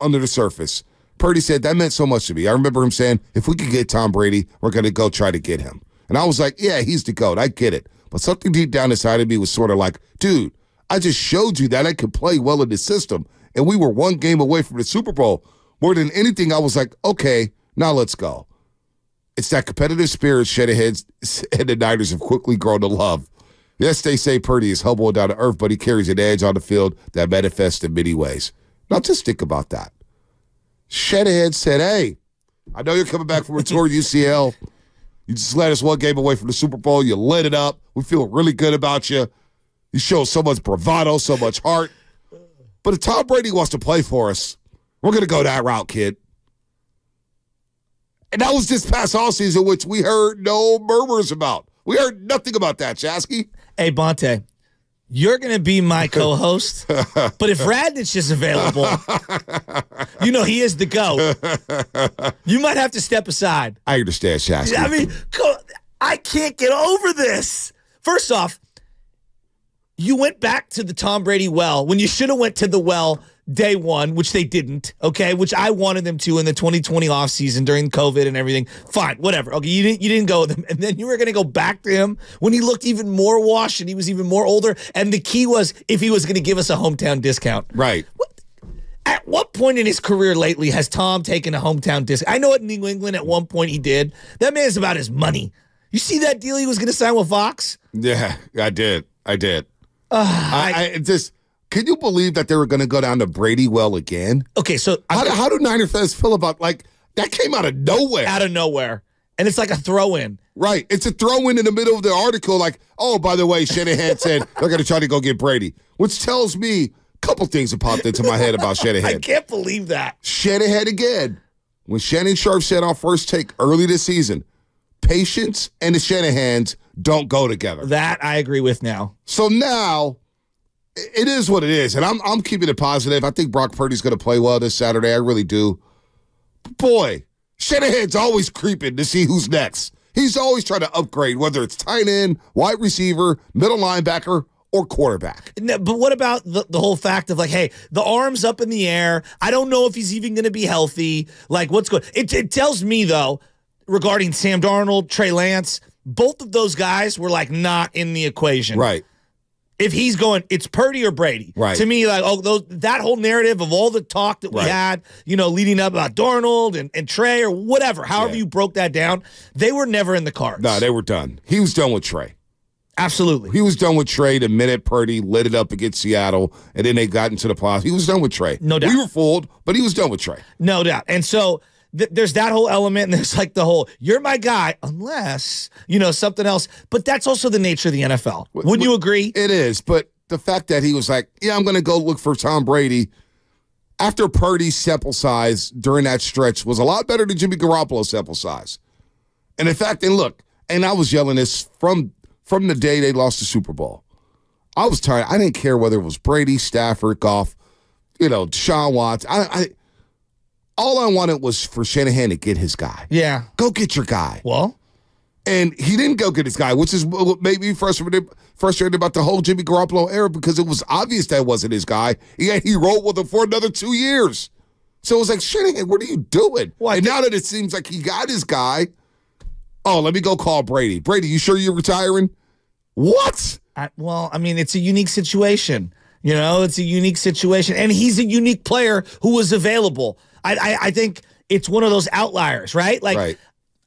under the surface. Purdy said, that meant so much to me. I remember him saying, if we could get Tom Brady, we're going to go try to get him. And I was like, yeah, he's the GOAT. I get it. But something deep down inside of me was sort of like, dude, I just showed you that I could play well in this system, and we were one game away from the Super Bowl. More than anything, I was like, okay, now let's go. It's that competitive spirit Shanahan and the Niners have quickly grown to love. Yes, they say Purdy is humble and down to earth, but he carries an edge on the field that manifests in many ways. Now just think about that. Shanahan said, hey, I know you're coming back from a tour at UCL. You just let us one game away from the Super Bowl. You lit it up. We feel really good about you. You show so much bravado, so much heart. But if Tom Brady wants to play for us, we're going to go that route, kid. And that was this past offseason, which we heard no murmurs about. We heard nothing about that, Chasky. Hey, Bonte, you're going to be my co-host, but if Radnich is available, you know he is the GOAT. You might have to step aside. I understand, Chasky. I mean, I can't get over this. First off, you went back to the Tom Brady well when you should have went to the well day one, which they didn't, okay, which I wanted them to in the 2020 offseason during COVID and everything. Fine, whatever. Okay, you didn't go with him. And then you were going to go back to him when he looked even more washed and he was even more older. And the key was if he was going to give us a hometown discount. Right. At what point in his career lately has Tom taken a hometown discount? I know at New England at one point he did. That man's about his money. You see that deal he was going to sign with Fox? Yeah, I did. Can you believe that they were going to go down to Brady well again? Okay, so how do Niner fans feel about, like, that came out of nowhere. Out of nowhere. And it's like a throw-in. Right. It's a throw-in in the middle of the article, like, oh, by the way, Shanahan said they're going to try to go get Brady, which tells me a couple things have popped into my head about Shanahan. I can't believe that. Shanahan again. When Shannon Sharpe said on First Take early this season, patience and the Shanahans don't go together. That I agree with now. So now it is what it is, and I'm keeping it positive. I think Brock Purdy's going to play well this Saturday. I really do. But boy, Shanahan's always creeping to see who's next. He's always trying to upgrade, whether it's tight end, wide receiver, middle linebacker, or quarterback. No, but what about the whole fact of, like, hey, the arm's up in the air. I don't know if he's even going to be healthy. Like, what's going on? It tells me, though, regarding Sam Darnold, Trey Lance, both of those guys were, like, not in the equation. Right. If he's going, it's Purdy or Brady. Right. To me, like, oh, that whole narrative of all the talk that we had, you know, leading up about Darnold and Trey or whatever, however you broke that down, they were never in the cards. No, they were done. He was done with Trey. Absolutely. He was done with Trey the minute Purdy lit it up against Seattle, and then they got into the playoffs. He was done with Trey. No doubt. We were fooled, but he was done with Trey. No doubt. And so there's that whole element, and there's, like, the whole, you're my guy, unless, you know, something else. But that's also the nature of the NFL. Wouldn't you agree? It is, but the fact that he was like, yeah, I'm going to go look for Tom Brady, after Purdy's sample size during that stretch was a lot better than Jimmy Garoppolo's sample size. And in fact, and look, and I was yelling this from the day they lost the Super Bowl. I was tired. I didn't care whether it was Brady, Stafford, Goff, you know, Deshaun Watson. All I wanted was for Shanahan to get his guy. Yeah. Go get your guy. Well. And he didn't go get his guy, which is what made me frustrated about the whole Jimmy Garoppolo era, because it was obvious that wasn't his guy. Yet he rolled with him for another 2 years. So it was like, Shanahan, what are you doing? Well, and now that it seems like he got his guy, oh, let me go call Brady. Brady, you sure you're retiring? What? Well, I mean, it's a unique situation. You know, it's a unique situation. And he's a unique player who was available. I think it's one of those outliers, right? Like, right.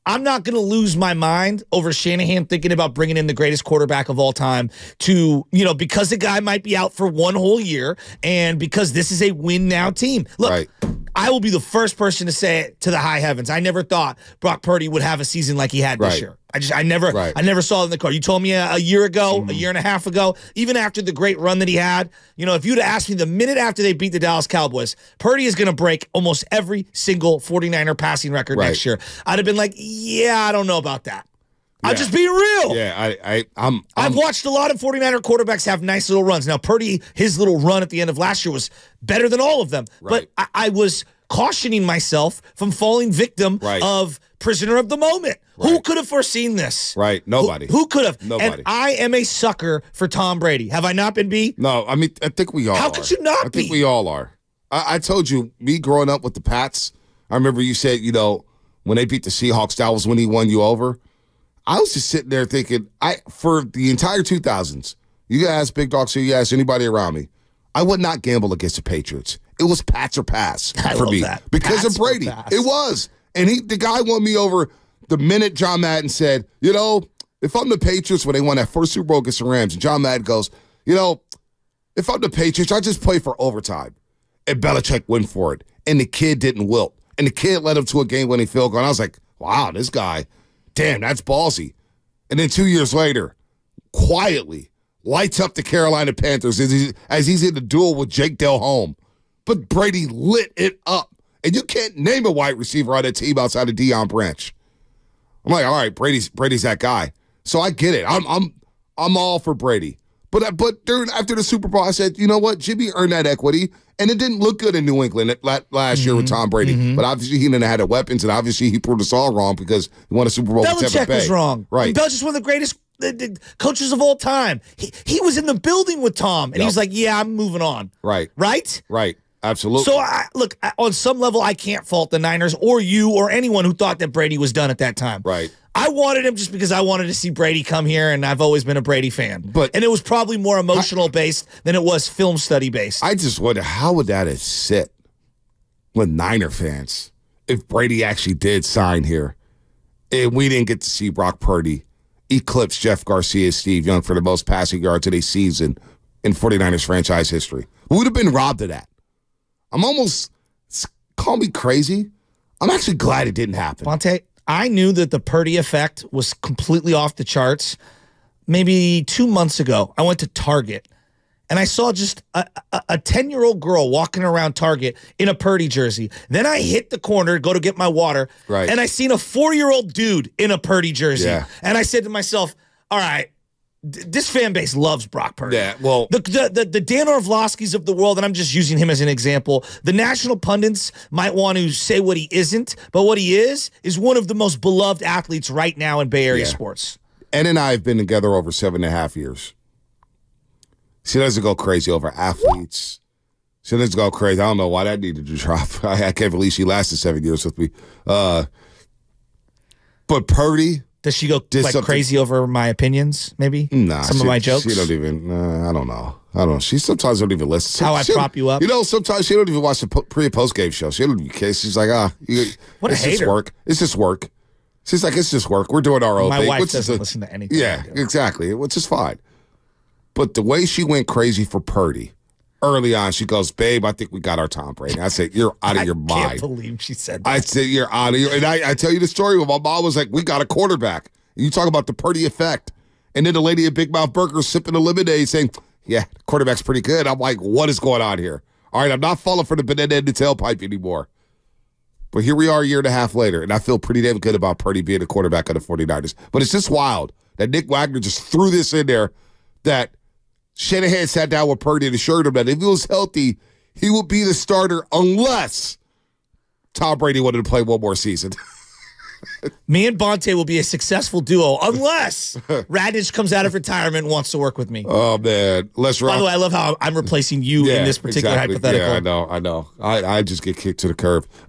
I'm not going to lose my mind over Shanahan thinking about bringing in the greatest quarterback of all time to, you know, because a guy might be out for one whole year and because this is a win-now team. Look, right. I will be the first person to say it to the high heavens. I never thought Brock Purdy would have a season like he had this year. I never saw it in the card. You told me a year ago, a year and a half ago, even after the great run that he had, you know, if you'd asked me the minute after they beat the Dallas Cowboys, Purdy is going to break almost every single 49er passing record next year, I'd have been like, yeah, I don't know about that. Yeah. I'm just being real. Yeah, I've watched a lot of 49er quarterbacks have nice little runs. Now, Purdy, his little run at the end of last year was better than all of them. Right. But I was cautioning myself from falling victim of prisoner of the moment. Right. Who could have foreseen this? Right. Nobody. Who could have? Nobody. And I am a sucker for Tom Brady. Have I not been, B? No, I mean, I think we all are. How could you not be? I think we all are. I told you, me growing up with the Pats, I remember you said, you know, when they beat the Seahawks, that was when he won you over. I was just sitting there thinking, for the entire 2000s, you guys ask Big Dog, so you ask anybody around me, I would not gamble against the Patriots. It was Pats or pass for me because of Brady. It was. And the guy won me over the minute John Madden said, you know, if I'm the Patriots, when they won that first Super Bowl against the Rams, and John Madden goes, you know, if I'm the Patriots, I just play for overtime. And Belichick went for it. And the kid didn't wilt. And the kid led him to a game-winning field goal. And I was like, wow, this guy, damn, that's ballsy. And then 2 years later, quietly lights up the Carolina Panthers as he's in the duel with Jake Delhomme. But Brady lit it up. And you can't name a wide receiver on that team outside of Deion Branch. I'm like, all right, Brady's that guy. So I get it. I'm all for Brady. But dude, after the Super Bowl, I said, you know what? Jimmy earned that equity, and it didn't look good in New England last year with Tom Brady. But obviously, he didn't have the weapons, and obviously, he proved us all wrong because he won a Super Bowl with Tampa Bay. Belichick was wrong. Right. Belichick's one of the greatest coaches of all time. He was in the building with Tom, and he was like, yeah, I'm moving on. Right. Right? Right. Absolutely. So, look, on some level, I can't fault the Niners or you or anyone who thought that Brady was done at that time. Right. I wanted him just because I wanted to see Brady come here, and I've always been a Brady fan. And it was probably more emotional-based than it was film-study-based. I just wonder, how would that have sit with Niner fans if Brady actually did sign here and we didn't get to see Brock Purdy eclipse Jeff Garcia and Steve Young for the most passing yards of a season in 49ers franchise history? We would have been robbed of that. I'm almost, call me crazy, I'm actually glad it didn't happen. Vontae, I knew that the Purdy effect was completely off the charts. Maybe 2 months ago, I went to Target, and I saw just a 10-year-old girl walking around Target in a Purdy jersey. Then I hit the corner, go to get my water, and I seen a 4-year-old dude in a Purdy jersey. Yeah. And I said to myself, all right, this fan base loves Brock Purdy. Yeah, well, the Dan Orlovskys of the world, and I'm just using him as an example. The national pundits might want to say what he isn't, but what he is one of the most beloved athletes right now in Bay Area sports. Ed and I have been together over 7.5 years. She doesn't go crazy over athletes. She doesn't go crazy. I don't know why that needed to drop. I can't believe she lasted 7 years with me. But Purdy. Does she go like crazy over my opinions? Maybe some of my jokes. She don't even. I don't know. I don't. She sometimes don't even listen. How I prop you up. You know, sometimes she don't even watch the pre and post game show. She don't even care. She's like, what a hater. It's just work. It's just work. She's like, it's just work. We're doing our own thing. My wife doesn't listen to anything. Yeah, exactly. Which is fine. But the way she went crazy for Purdy early on, she goes, "Babe, I think we got our Tom Brady." I said, "You're out of your mind." I can't believe she said that. I said, "You're out of your." And I tell you the story when my mom was like, "We got a quarterback." And you talk about the Purdy effect, and then the lady at Big Mouth Burger sipping the lemonade, saying, "Yeah, the quarterback's pretty good." I'm like, "What is going on here?" All right, I'm not falling for the banana in the tailpipe anymore. But here we are, a year and a half later, and I feel pretty damn good about Purdy being a quarterback of the 49ers. But it's just wild that Nick Wagner just threw this in there that Shanahan sat down with Purdy and assured him that if he was healthy, he would be the starter unless Tom Brady wanted to play one more season. Me and Bonte will be a successful duo unless Radnich comes out of retirement and wants to work with me. Oh, man. By the way, I love how I'm replacing you in this particular hypothetical. Yeah, I know. I just get kicked to the curb.